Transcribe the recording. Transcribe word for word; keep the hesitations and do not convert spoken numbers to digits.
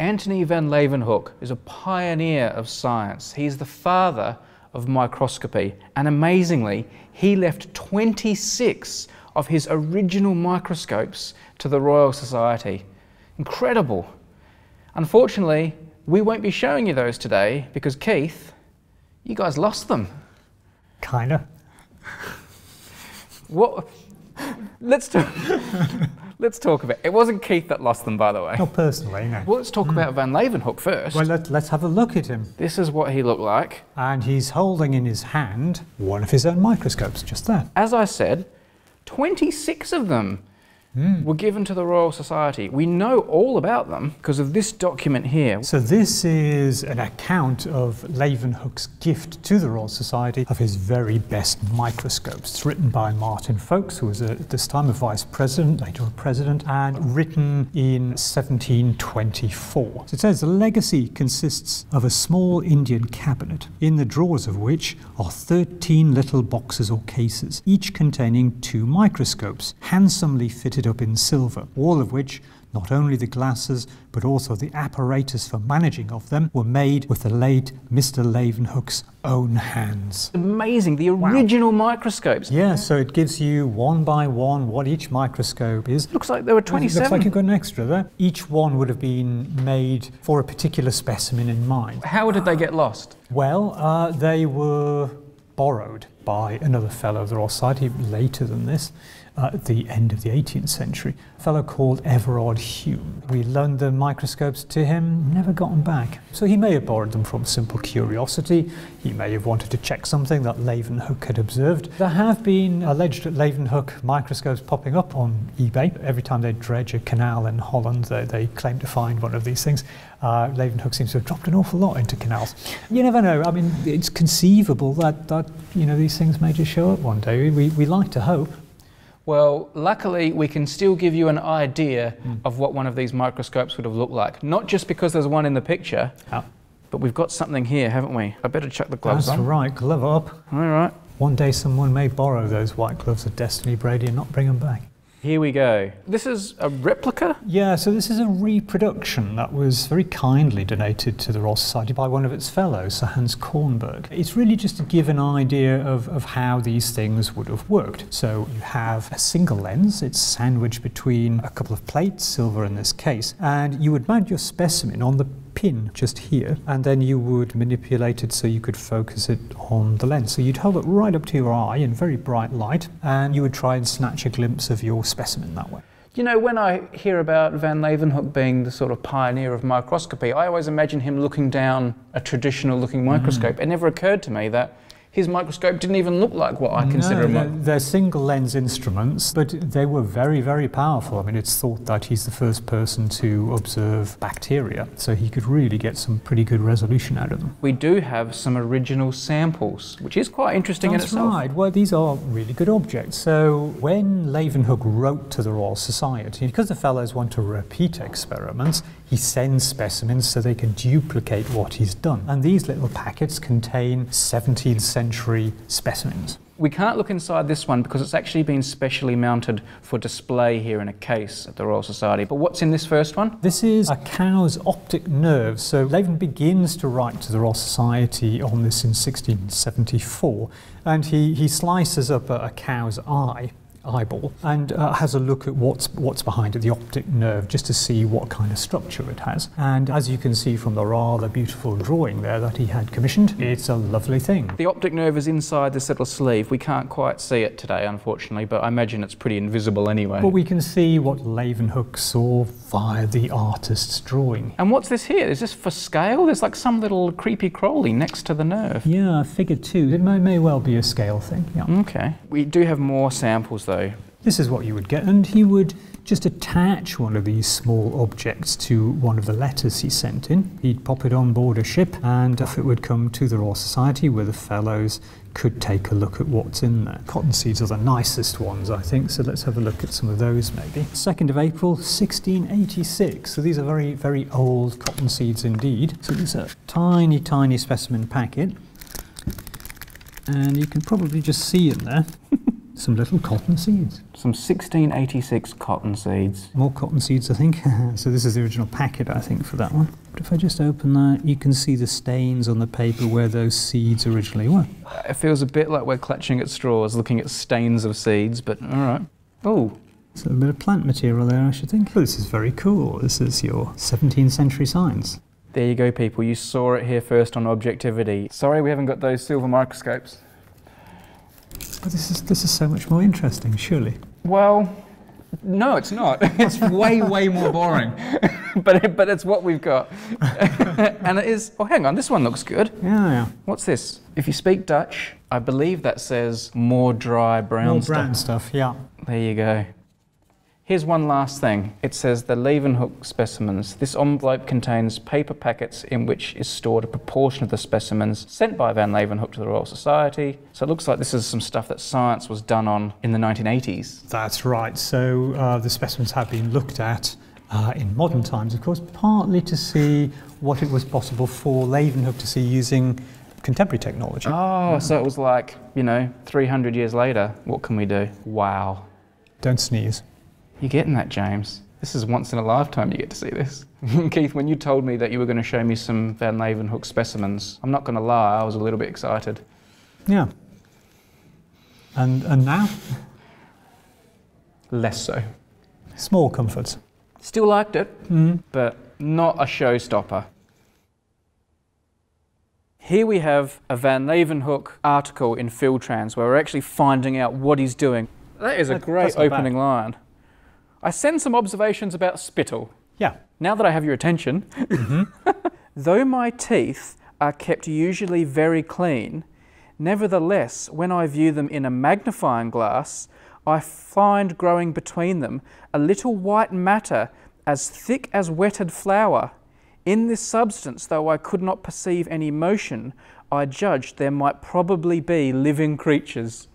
Antonie van Leeuwenhoek is a pioneer of science. He's the father of microscopy, and amazingly, he left twenty-six of his original microscopes to the Royal Society. Incredible. Unfortunately, we won't be showing you those today because, Keith, you guys lost them. Kinda. What? Let's talk. Let's talk about it. It wasn't Keith that lost them, by the way. Not personally, no. Well, let's talk mm. about van Leeuwenhoek first. Well, let, let's have a look at him. This is what he looked like. And he's holding in his hand one of his own microscopes, just there. As I said, twenty-six of them mm. were given to the Royal Society. We know all about them because of this document here. So this is an account of Leeuwenhoek's gift to the Royal Society of his very best microscopes. It's written by Martin Folkes, who was a, at this time a vice president, later a president, and written in seventeen twenty-four. So it says, the legacy consists of a small Indian cabinet, in the drawers of which are thirteen little boxes or cases, each containing two microscopes, handsomely fitted up in silver, all of which, not only the glasses, but also the apparatus for managing of them, were made with the late Mister Leeuwenhoek's own hands. Amazing, the original wow. microscopes. Yeah, so it gives you one by one what each microscope is. Looks like there were twenty-seven. Looks like you've got an extra there. Each one would have been made for a particular specimen in mind. How did they get lost? Well, uh, they were borrowed by another fellow of the Royal Society later than this, uh, at the end of the eighteenth century, a fellow called Everard Home. We loaned the microscopes to him, never got them back. So he may have borrowed them from simple curiosity, he may have wanted to check something that Leeuwenhoek had observed. There have been alleged Leeuwenhoek microscopes popping up on eBay. Every time they dredge a canal in Holland, they, they claim to find one of these things. Uh, Leeuwenhoek seems to have dropped an awful lot into canals. You never know, I mean, it's conceivable that, that you know, these things may just show up one day. We, we like to hope. Well, luckily we can still give you an idea mm. of what one of these microscopes would have looked like. Not just because there's one in the picture, oh. but we've got something here, haven't we? I better chuck the gloves That's on. That's right, glove up. All right. One day someone may borrow those white gloves of Destiny, Brady, and not bring them back. Here we go. This is a replica? Yeah, so this is a reproduction that was very kindly donated to the Royal Society by one of its fellows, Sir Hans Kornberg. It's really just to give an idea of, of how these things would have worked. So you have a single lens, it's sandwiched between a couple of plates, silver in this case, and you would mount your specimen on the pin just here, and then you would manipulate it so you could focus it on the lens. So you'd hold it right up to your eye in very bright light, and you would try and snatch a glimpse of your specimen that way. You know, when I hear about van Leeuwenhoek being the sort of pioneer of microscopy, I always imagine him looking down a traditional looking microscope. Mm. It never occurred to me that his microscope didn't even look like what I consider a microscope. No, they're single lens instruments, but they were very, very powerful. I mean, it's thought that he's the first person to observe bacteria, so he could really get some pretty good resolution out of them. We do have some original samples, which is quite interesting in itself. That's right. Well, these are really good objects. So when Leeuwenhoek wrote to the Royal Society, because the fellows want to repeat experiments, he sends specimens so they can duplicate what he's done. And these little packets contain seventeenth century specimens. We can't look inside this one because it's actually been specially mounted for display here in a case at the Royal Society. But what's in this first one? This is a cow's optic nerve. So Leeuwenhoek begins to write to the Royal Society on this in sixteen seventy-four, and he, he slices up a, a cow's eye. eyeball and uh, has a look at what's what's behind it, the optic nerve, just to see what kind of structure it has. And as you can see from the rather beautiful drawing there that he had commissioned, it's a lovely thing. The optic nerve is inside this little sleeve. We can't quite see it today, unfortunately, but I imagine it's pretty invisible anyway. But we can see what Leeuwenhoek saw via the artist's drawing. And what's this here? Is this for scale? There's like some little creepy crawly next to the nerve. Yeah, figure two. It may, may well be a scale thing. Yeah. Okay. We do have more samples though. This is what you would get, and he would just attach one of these small objects to one of the letters he sent in. He'd pop it on board a ship, and off it would come to the Royal Society, where the fellows could take a look at what's in there. Cotton seeds are the nicest ones, I think, so let's have a look at some of those maybe. second of April, sixteen eighty-six, so these are very, very old cotton seeds indeed. So it's a tiny, tiny specimen packet, and you can probably just see in there. Some little cotton seeds. Some sixteen eighty-six cotton seeds. More cotton seeds, I think. So this is the original packet, I think, for that one. But if I just open that, you can see the stains on the paper where those seeds originally were. It feels a bit like we're clutching at straws, looking at stains of seeds, but all right. Oh. It's a bit of plant material there, I should think. Oh, this is very cool. This is your seventeenth century science. There you go, people. You saw it here first on Objectivity. Sorry we haven't got those silver microscopes. But this is, this is so much more interesting, surely. Well, no, it's not. It's way, way more boring. but, it, but it's what we've got. And it is... Oh, hang on, this one looks good. Yeah, yeah. What's this? If you speak Dutch, I believe that says more dry brown more stuff. More brown stuff, yeah. There you go. Here's one last thing. It says the Leeuwenhoek specimens. This envelope contains paper packets in which is stored a proportion of the specimens sent by van Leeuwenhoek to the Royal Society. So it looks like this is some stuff that science was done on in the nineteen eighties. That's right. So uh, the specimens have been looked at uh, in modern times, of course, partly to see what it was possible for Leeuwenhoek to see using contemporary technology. Oh, mm. So it was like, you know, three hundred years later, what can we do? Wow. Don't sneeze. You're getting that, James. This is once in a lifetime you get to see this. Keith, when you told me that you were going to show me some van Leeuwenhoek specimens, I'm not going to lie, I was a little bit excited. Yeah. And, and now? Less so. Small comforts. Still liked it, mm. But not a showstopper. Here we have a van Leeuwenhoek article in Filtrans where we're actually finding out what he's doing. That is a great opening line. I send some observations about spittle. Yeah. Now that I have your attention, mm-hmm. Though my teeth are kept usually very clean, nevertheless, when I view them in a magnifying glass, I find growing between them a little white matter as thick as wetted flour. In this substance, though I could not perceive any motion, I judged there might probably be living creatures.